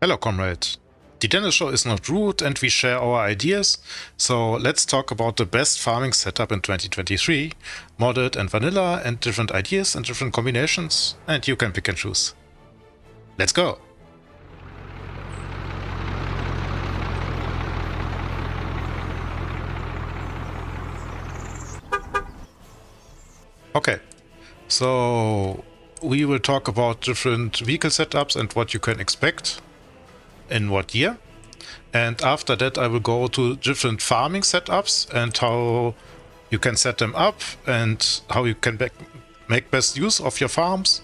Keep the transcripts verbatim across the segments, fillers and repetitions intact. Hello comrades, The Dennis Show is not rude and we share our ideas, so let's talk about the best farming setup in twenty twenty-three, modded and vanilla, and different ideas and different combinations, and you can pick and choose. Let's go! Okay, so we will talk about different vehicle setups and what you can expect in what year, and after that I will go to different farming setups and how you can set them up and how you can back, make best use of your farms,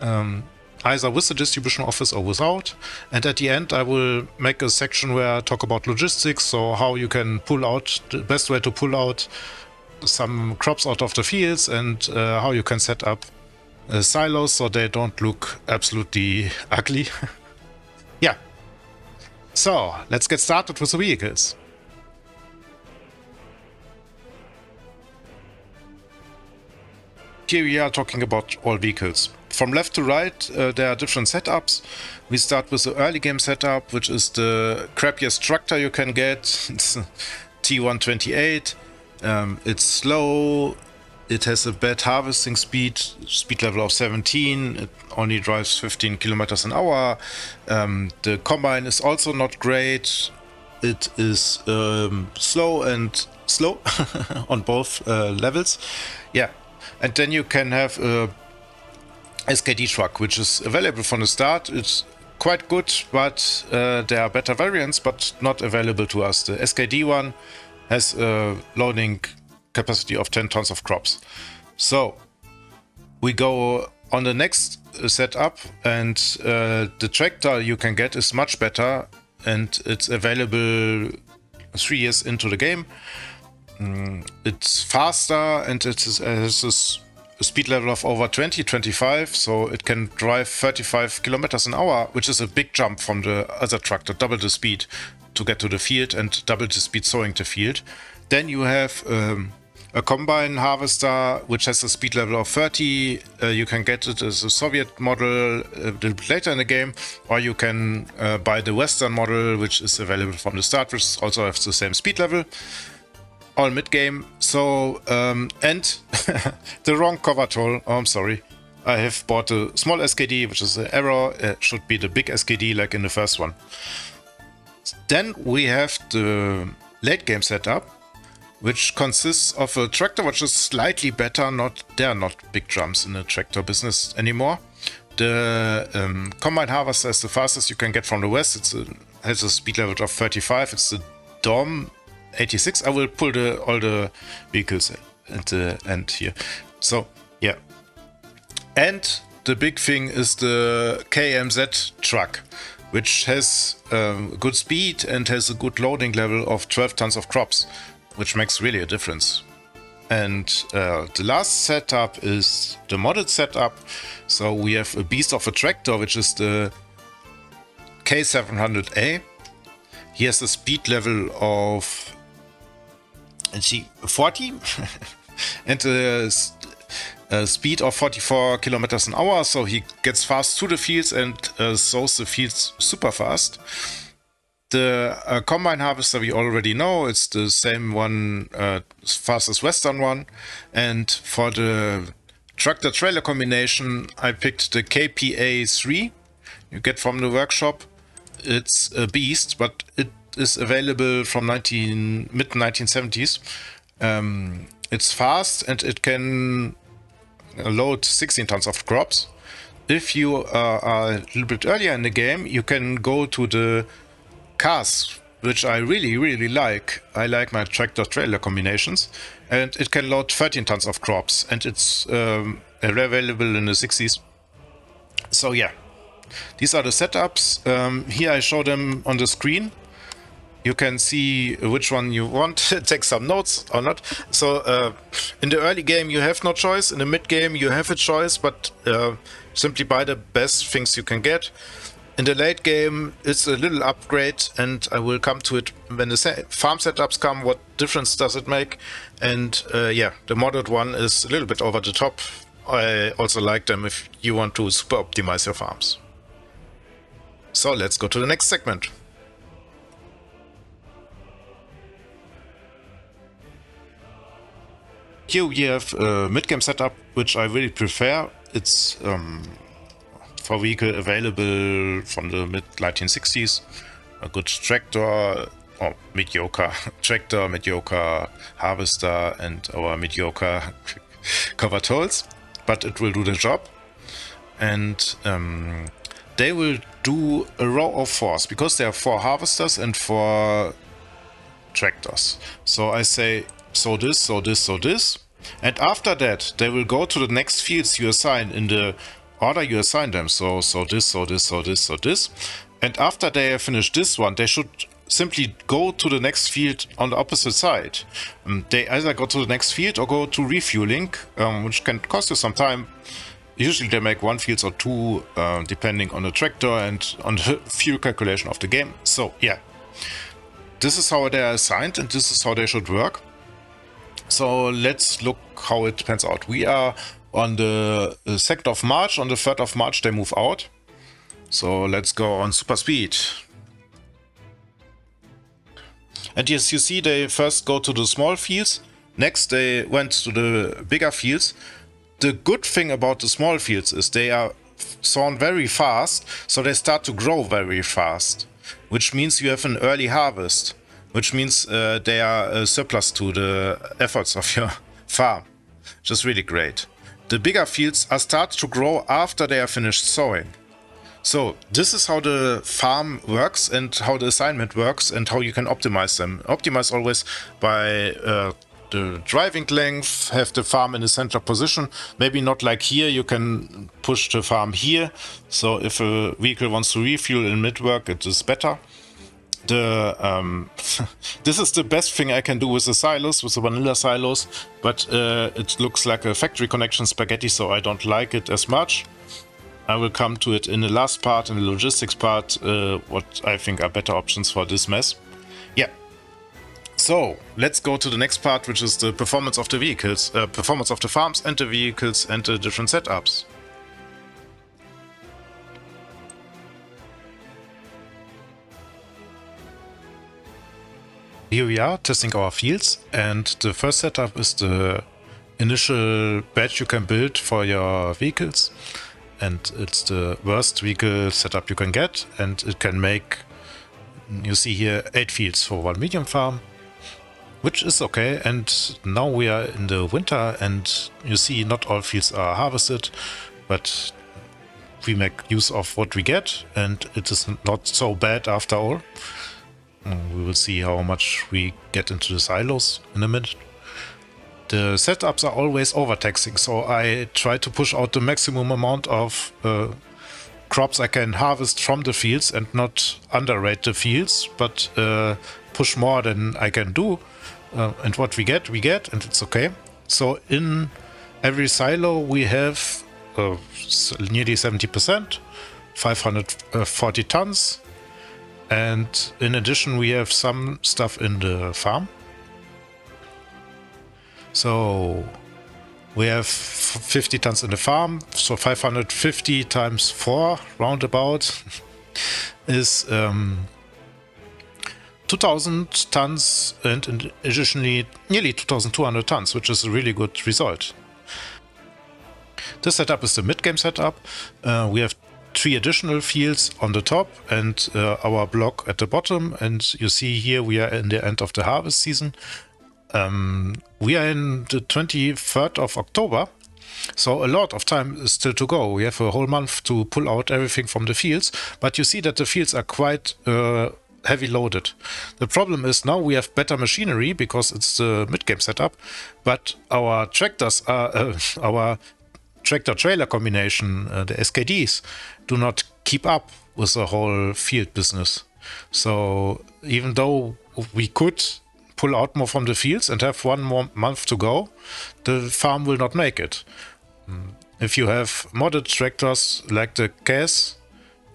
um, either with the distribution office or without. And at the end I will make a section where I talk about logistics, so how you can pull out the best way to pull out some crops out of the fields and uh, how you can set up uh, silos so they don't look absolutely ugly. Yeah. So, let's get started with the vehicles. Here we are talking about all vehicles. From left to right, uh, there are different setups. We start with the early game setup, which is the crappiest tractor you can get. It's T one twenty-eight. Um, it's slow, it has a bad harvesting speed, speed level of seventeen, it only drives fifteen kilometers an hour. Um, the combine is also not great, it is um, slow and slow on both uh, levels. Yeah, and then you can have a S K D truck, which is available from the start. It's quite good, but uh, there are better variants, but not available to us. The S K D one has a loading capacity of ten tons of crops. So we go on the next setup, and uh, the tractor you can get is much better, and it's available three years into the game. Mm, it's faster, and it is, has a speed level of over twenty, twenty-five, so it can drive thirty-five kilometers an hour, which is a big jump from the other tractor, double the speed to get to the field and double the speed sowing the field. Then you have um, a combine harvester, which has a speed level of thirty. Uh, you can get it as a Soviet model a little bit later in the game, or you can uh, buy the Western model, which is available from the start, which also has the same speed level, all mid-game. So, um, and the wrong cover tool, oh, I'm sorry. I have bought a small S K D, which is an error. It should be the big S K D like in the first one. Then we have the late game setup, which consists of a tractor which is slightly better. Not there are not big jumps in the tractor business anymore. The um, combine harvester is the fastest you can get from the west. It's a, has a speed level of thirty-five. It's the Dom eighty-six. I will pull the all the vehicles at the end here. So yeah, and the big thing is the K M Z truck, which has um, good speed and has a good loading level of twelve tons of crops, which makes really a difference. And uh, the last setup is the modded setup. So we have a beast of a tractor, which is the K seven hundred A. He has a speed level of forty and a, a speed of forty-four kilometers an hour. So he gets fast to the fields and uh, sows the fields super fast. The uh, combine harvester we already know, it's the same one, uh, fastest Western one. And for the tractor trailer combination, I picked the K P A three you get from the workshop. It's a beast, but it is available from mid nineteen seventies. Um, it's fast and it can load sixteen tons of crops. If you uh, are a little bit earlier in the game, you can go to the cars, which I really really like. I like my tractor trailer combinations, and it can load thirteen tons of crops, and it's um, available in the sixties. So yeah, these are the setups. Um, here I show them on the screen. You can see which one you want. Take some notes or not. So uh, in the early game you have no choice, in the mid game you have a choice, but uh, simply buy the best things you can get. In the late game, it's a little upgrade, and I will come to it when the farm setups come, what difference does it make. And uh, yeah, the modded one is a little bit over the top. I also like them if you want to super optimize your farms. So let's go to the next segment. Here we have a mid-game setup, which I really prefer. It's um, for vehicle available from the mid nineteen sixties. A good tractor, or mediocre tractor, mediocre harvester, and our mediocre cover tools, but it will do the job. And um, they will do a row of fours, because there are four harvesters and four tractors. So I say, so this, so this, so this. And after that, they will go to the next fields you assign in the order you assign them. So, so this, so this, so this, so this. And after they have finished this one, they should simply go to the next field on the opposite side. Um, they either go to the next field or go to refueling, um, which can cost you some time. Usually they make one field or two, uh, depending on the tractor and on the fuel calculation of the game. So yeah, this is how they are assigned and this is how they should work. So let's look how it pans out. We are on the second of March. On the third of March they move out. So let's go on super speed. And yes, you see they first go to the small fields. Next they went to the bigger fields. The good thing about the small fields is they are sown very fast, so they start to grow very fast, which means you have an early harvest, which means uh, they are a surplus to the efforts of your farm, which is really great. The bigger fields are start to grow after they are finished sowing. So this is how the farm works and how the assignment works and how you can optimize them. Optimize always by uh, the driving length, have the farm in the center position. Maybe not like here, you can push the farm here. So if a vehicle wants to refuel in mid-work, it is better. The um, this is the best thing I can do with the silos, with the vanilla silos, but uh, it looks like a factory connection spaghetti, so I don't like it as much. I will come to it in the last part, in the logistics part, uh, what I think are better options for this mess. Yeah. So let's go to the next part, which is the performance of the vehicles, uh, performance of the farms and the vehicles and the different setups. Here we are testing our fields, and the first setup is the initial batch you can build for your vehicles, and it's the worst vehicle setup you can get, and it can make, you see here, eight fields for one medium farm, which is okay. And now we are in the winter and you see not all fields are harvested, but we make use of what we get and it is not so bad after all. We will see how much we get into the silos in a minute. The setups are always overtaxing, so I try to push out the maximum amount of uh, crops I can harvest from the fields and not underrate the fields, but uh, push more than I can do. Uh, and what we get, we get, and it's okay. So in every silo we have uh, nearly seventy percent, five hundred forty tons. And in addition we have some stuff in the farm. So we have fifty tons in the farm, so five hundred fifty times four roundabout is um, two thousand tons, and, and additionally nearly two thousand two hundred tons, which is a really good result. This setup is the mid-game setup. Uh, we have three additional fields on the top and uh, our block at the bottom, and you see here we are in the end of the harvest season. Um, we are in the twenty-third of October, so a lot of time is still to go. We have a whole month to pull out everything from the fields, but you see that the fields are quite uh, heavy loaded. The problem is now we have better machinery because it's the mid-game setup, but our tractors, are, uh, our tractor-trailer combination, uh, the S K Ds, do not keep up with the whole field business. So even though we could pull out more from the fields and have one more month to go, the farm will not make it. If you have modded tractors like the K S,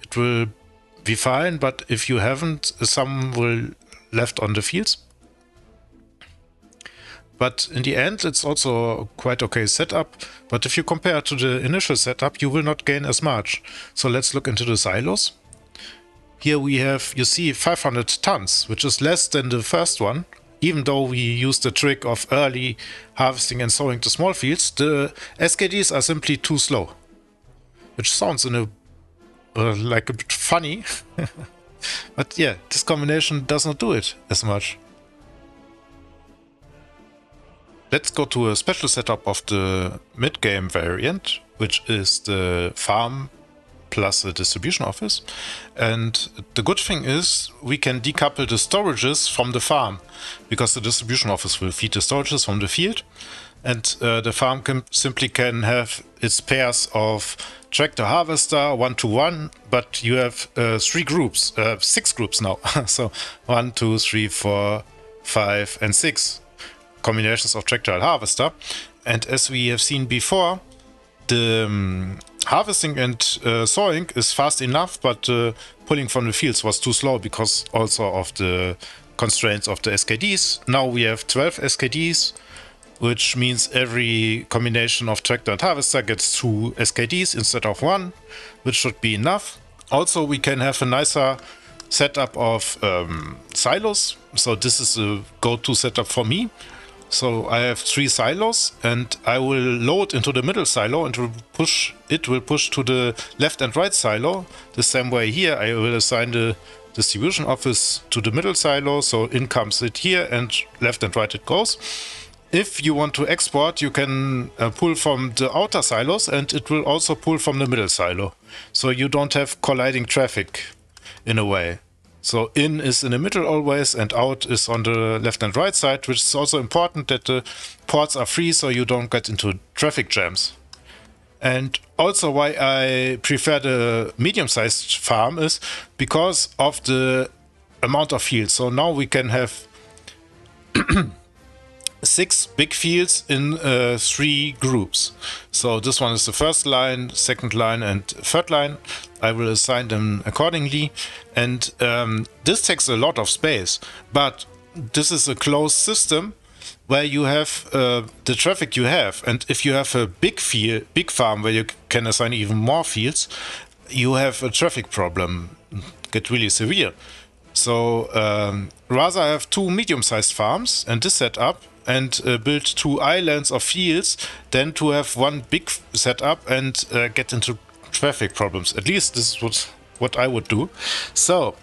it will be fine, but if you haven't, some will left on the fields. But in the end it's also quite okay setup, but if you compare to the initial setup you will not gain as much. So let's look into the silos. Here we have, you see, five hundred tons, which is less than the first one. Even though we used the trick of early harvesting and sowing to small fields, the S K Ds are simply too slow. Which sounds in a, uh, like a bit funny. But yeah, this combination does not do it as much. Let's go to a special setup of the mid-game variant, which is the farm plus a distribution office. And the good thing is we can decouple the storages from the farm, because the distribution office will feed the storages from the field, and uh, the farm can simply can have its pairs of tractor harvester one to one, but you have uh, three groups, uh, six groups now. So one, two, three, four, five, and six combinations of tractor and harvester. And as we have seen before, the um, harvesting and uh, sowing is fast enough, but uh, pulling from the fields was too slow because also of the constraints of the S K Ds. Now we have twelve S K Ds, which means every combination of tractor and harvester gets two S K Ds instead of one, which should be enough. Also, we can have a nicer setup of um, silos. So this is a go-to setup for me. So I have three silos, and I will load into the middle silo, and will push it will push to the left and right silo. The same way here, I will assign the distribution office to the middle silo, so in comes it here, and left and right it goes. If you want to export, you can uh, pull from the outer silos, and it will also pull from the middle silo. So you don't have colliding traffic in a way. So in is in the middle always, and out is on the left and right side, which is also important that the ports are free so you don't get into traffic jams. And also why I prefer the medium-sized farm is because of the amount of fields. So now we can have six big fields in uh, three groups. So this one is the first line, second line, and third line. I will assign them accordingly, and um, this takes a lot of space, but this is a closed system where you have uh, the traffic you have, and if you have a big field, big farm where you can assign even more fields, you have a traffic problem, get really severe. So um, rather have two medium-sized farms and this setup, and uh, build two islands of fields, than to have one big setup and uh, get into traffic problems. At least this is what, what I would do. So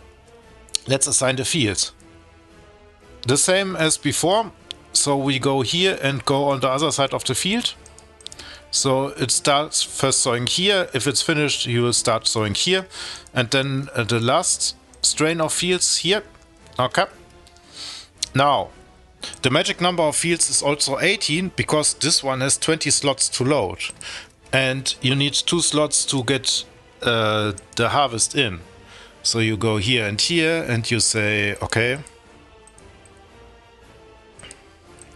let's assign the field. The same as before. So we go here and go on the other side of the field. So it starts first sowing here. If it's finished, you will start sowing here. And then uh, the last strain of fields here. Okay. Now, the magic number of fields is also eighteen, because this one has twenty slots to load. And you need two slots to get uh, the harvest in. So you go here and here, and you say, okay,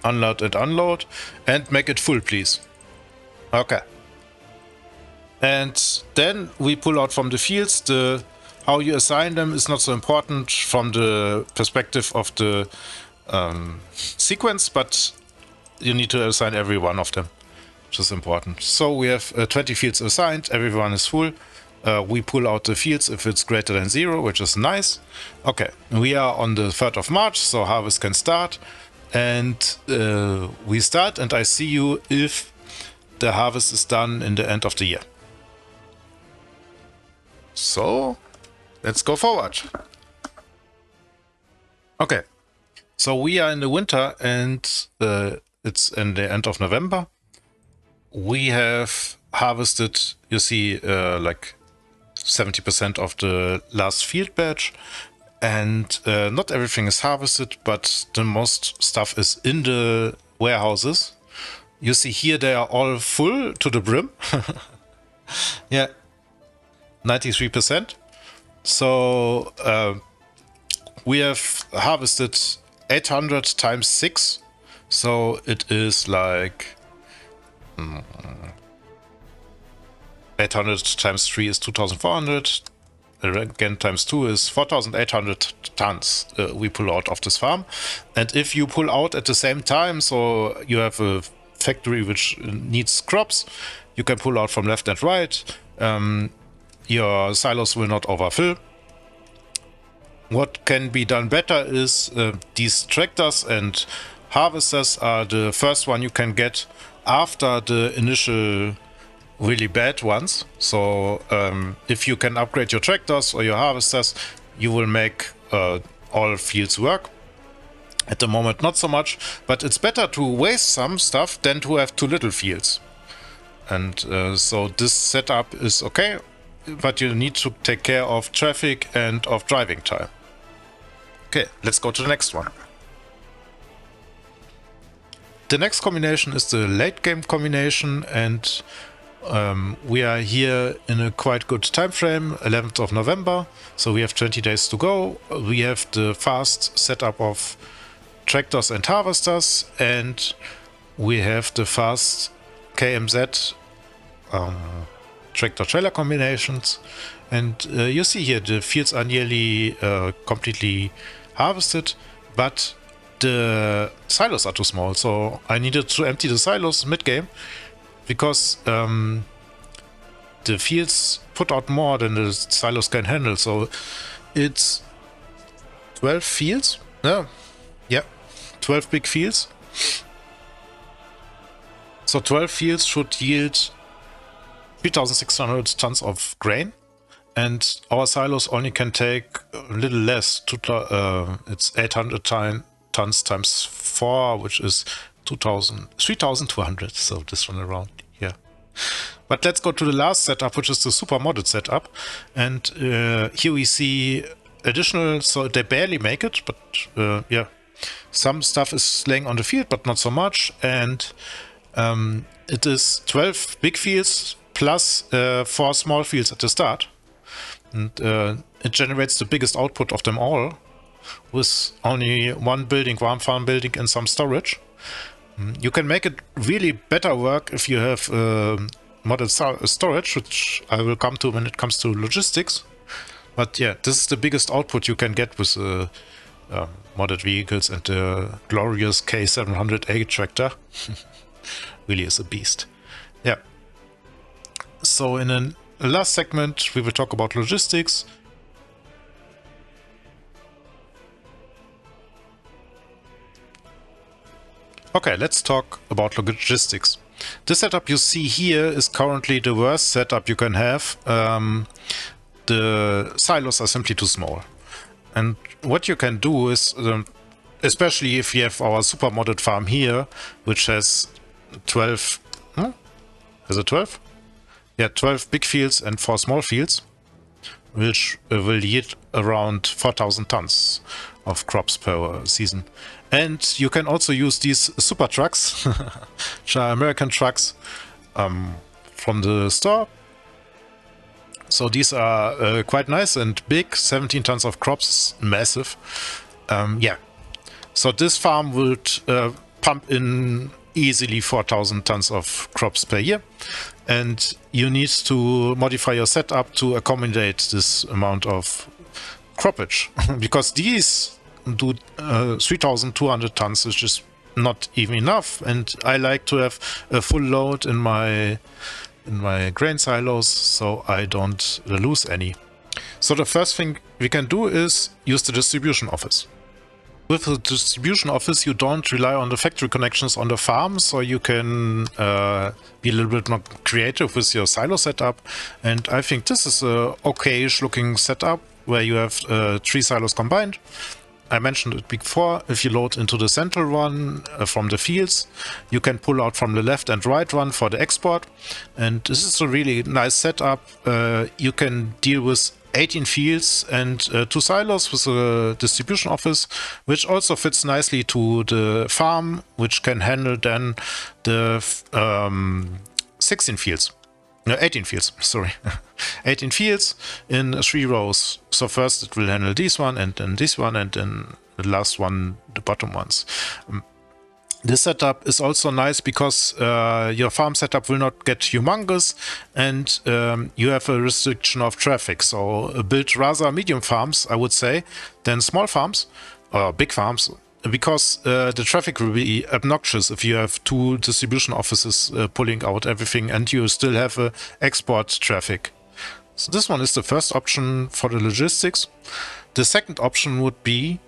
unload and unload, and make it full, please. Okay. And then we pull out from the fields. The how you assign them is not so important from the perspective of the um, sequence, but you need to assign every one of them, which is important. So we have uh, twenty fields assigned, everyone is full. Uh, we pull out the fields if it's greater than zero, which is nice. Okay, we are on the third of March, so harvest can start. And uh, we start, and I see you if the harvest is done in the end of the year. So let's go forward. Okay, so we are in the winter, and uh, it's in the end of November. We have harvested, you see, uh, like seventy percent of the last field batch, and uh, not everything is harvested, but the most stuff is in the warehouses. You see here they are all full to the brim. Yeah, ninety-three percent. So uh, we have harvested eight hundred times six, so it is like eight hundred times three is two thousand four hundred, again times two is four thousand eight hundred tons uh, we pull out of this farm. And if you pull out at the same time, so you have a factory which needs crops, you can pull out from left and right. Um, your silos will not overfill, What can be done better is uh, these tractors and harvesters are the first one you can get after the initial really bad ones. So um, if you can upgrade your tractors or your harvesters, you will make uh, all fields work. At the moment, not so much, but it's better to waste some stuff than to have too little fields. And uh, so this setup is okay, but you need to take care of traffic and of driving time. Okay, let's go to the next one. The next combination is the late game combination, and um, we are here in a quite good time frame, eleventh of November. So we have twenty days to go. We have the fast setup of tractors and harvesters, and we have the fast K M Z um, tractor trailer combinations. And uh, you see here the fields are nearly uh, completely harvested, but the silos are too small, so I needed to empty the silos mid-game because um, the fields put out more than the silos can handle. So it's twelve fields. No. Yeah, twelve big fields. So twelve fields should yield three thousand six hundred tons of grain, and our silos only can take a little less. To, uh, it's eight hundred tons times four, which is three thousand two hundred, so this one around here. But let's go to the last setup, which is the super modded setup. And uh, here we see additional, so they barely make it, but uh, yeah, some stuff is laying on the field, but not so much. And um, it is twelve big fields plus uh, four small fields at the start, and uh, it generates the biggest output of them all with only one building, one farm building, and some storage. You can make it really better work if you have uh, model storage, which I will come to when it comes to logistics. But yeah, this is the biggest output you can get with uh, um, modded vehicles and the glorious K seven hundred A tractor. Really is a beast. Yeah. So in the last segment, we will talk about logistics. Okay, let's talk about logistics. This setup you see here is currently the worst setup you can have. Um, the silos are simply too small. And what you can do is, um, especially if you have our super modded farm here, which has twelve... Hmm? Is it twelve? Yeah, twelve big fields and four small fields, which uh, will yield around four thousand tons of crops per season. And you can also use these super trucks, which are American trucks um, from the store. So these are uh, quite nice and big, seventeen tons of crops, massive. Um, yeah, so this farm would uh, pump in easily four thousand tons of crops per year, and you need to modify your setup to accommodate this amount of croppage because these do uh, three thousand two hundred tons, which is not even enough, and I like to have a full load in my in my grain silos so I don't lose any. So the first thing we can do is use the distribution office. With the distribution office, you don't rely on the factory connections on the farm, so you can uh, be a little bit more creative with your silo setup. And I think this is a okayish looking setup where you have uh, three silos combined. I mentioned it before, if you load into the central one uh, from the fields, you can pull out from the left and right one for the export. And this is a really nice setup. Uh, you can deal with eighteen fields and uh, two silos with a distribution office, which also fits nicely to the farm, which can handle then the um, sixteen fields. No, eighteen fields, sorry. eighteen fields in three rows. So first it will handle this one, and then this one, and then the last one, the bottom ones. Um, This setup is also nice because uh, your farm setup will not get humongous, and um, you have a restriction of traffic. So build rather medium farms, I would say, than small farms or big farms, because uh, the traffic will be obnoxious if you have two distribution offices uh, pulling out everything and you still have uh, export traffic. So this one is the first option for the logistics. The second option would be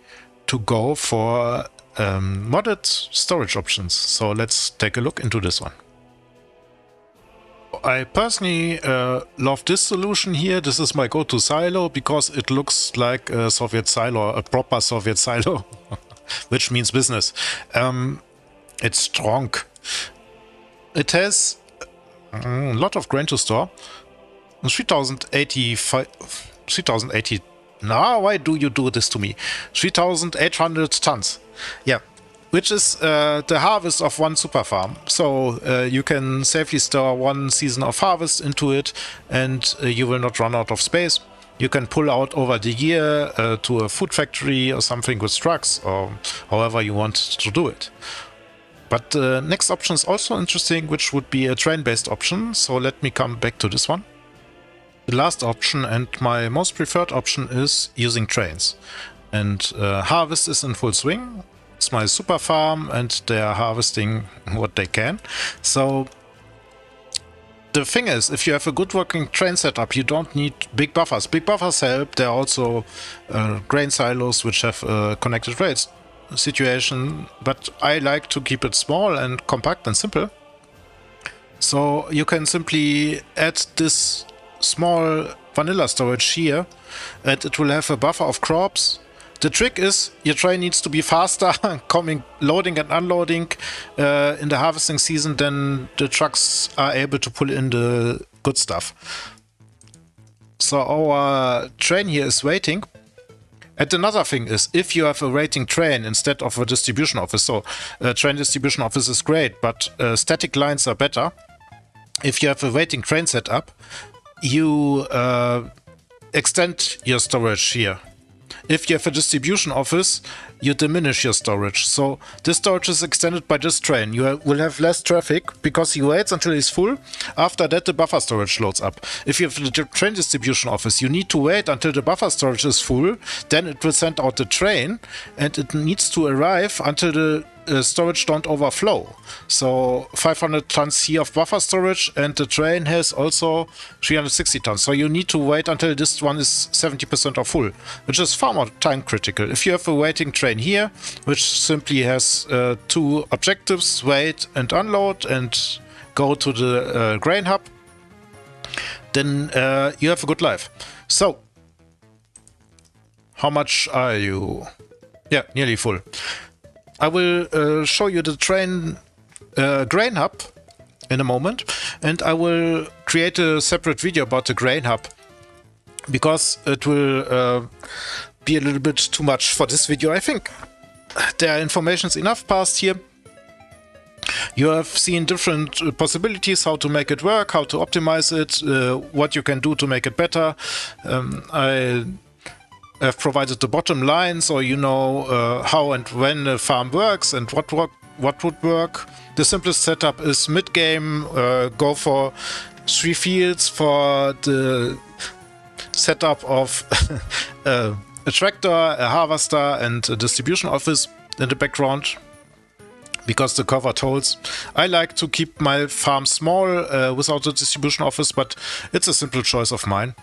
to go for um, modded storage options. So let's take a look into this one. I personally uh, love this solution here. This is my go-to silo because it looks like a Soviet silo, a proper Soviet silo, which means business. Um, it's strong. It has a lot of grain to store. three thousand eighty-five, three thousand eighty. Now, why do you do this to me? three thousand eight hundred tons. Yeah. Which is uh, the harvest of one super farm. So uh, you can safely store one season of harvest into it, and uh, you will not run out of space. You can pull out over the year uh, to a food factory or something with trucks, or however you want to do it. But the uh, next option is also interesting, which would be a train-based option. So let me come back to this one. The last option and my most preferred option is using trains. And uh, harvest is in full swing. It's my super farm and they are harvesting what they can. So the thing is, if you have a good working train setup, you don't need big buffers. Big buffers help. There are also uh, grain silos which have uh, connected rails situation, but I like to keep it small and compact and simple. So you can simply add this small vanilla storage here and it will have a buffer of crops. The trick is your train needs to be faster coming, loading and unloading uh, in the harvesting season than the trucks are able to pull in the good stuff. So our train here is waiting. And another thing is, if you have a waiting train instead of a distribution office, so a train distribution office is great, but uh, static lines are better. If you have a waiting train setup, you uh, extend your storage here. If you have a distribution office, you diminish your storage. So this storage is extended by this train. You will have less traffic because he waits until he's full. After that, the buffer storage loads up. If you have the train distribution office, you need to wait until the buffer storage is full. Then it will send out the train and it needs to arrive until the uh, storage don't overflow. So five hundred tons here of buffer storage and the train has also three hundred sixty tons. So you need to wait until this one is seventy percent or full, which is far more time critical. If you have a waiting train here, which simply has uh, two objectives, wait and unload and go to the uh, grain hub, then uh, you have a good life. So, how much are you? Yeah, nearly full. I will uh, show you the train uh, grain hub in a moment, and I will create a separate video about the grain hub because it will uh, be a little bit too much for this video, I think. There are informations enough passed here. You have seen different possibilities, how to make it work, how to optimize it, uh, what you can do to make it better. Um, I have provided the bottom line, so you know uh, how and when a farm works and what work, what would work. The simplest setup is mid-game, uh, go for three fields for the setup of uh, a tractor, a harvester, and a distribution office in the background because the cover holds. I like to keep my farm small uh, without a distribution office, but it's a simple choice of mine.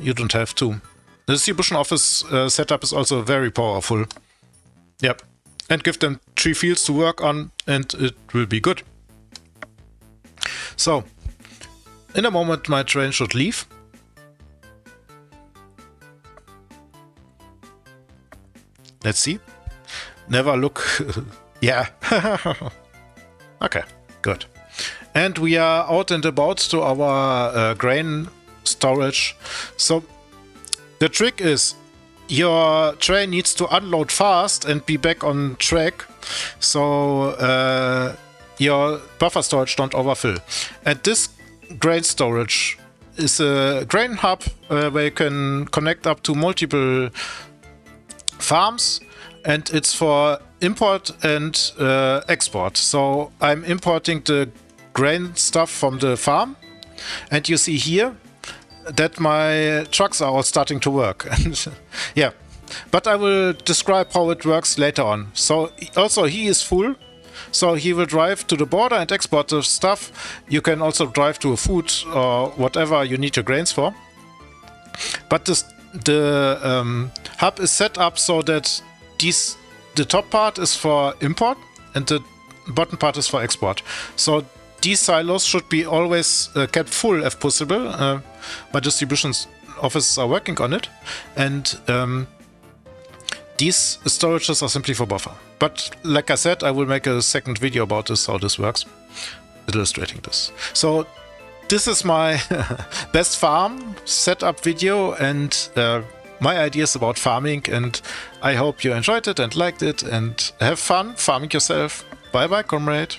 You don't have to. The distribution office uh, setup is also very powerful. Yep. And give them three fields to work on and it will be good. So, in a moment my train should leave. Let's see. Never look. Yeah. Okay, good. And we are out and about to our uh, grain storage. So the trick is your train needs to unload fast and be back on track. So uh, your buffer storage don't overfill. And this grain storage is a grain hub uh, where you can connect up to multiple farms, and it's for import and uh, export. So I'm importing the grain stuff from the farm, and you see here that my trucks are all starting to work. Yeah, but I will describe how it works later on. So also he is full, so he will drive to the border and export the stuff. You can also drive to a food or whatever you need your grains for. But this, the um, hub is set up so that these, the top part is for import and the bottom part is for export. So these silos should be always uh, kept full if possible. Uh, my distribution offices are working on it, and um, these storages are simply for buffer. But like I said, I will make a second video about this, how this works, illustrating this. So this is my best farm setup video and uh, my ideas about farming, and I hope you enjoyed it and liked it and have fun farming yourself. Bye bye, comrade.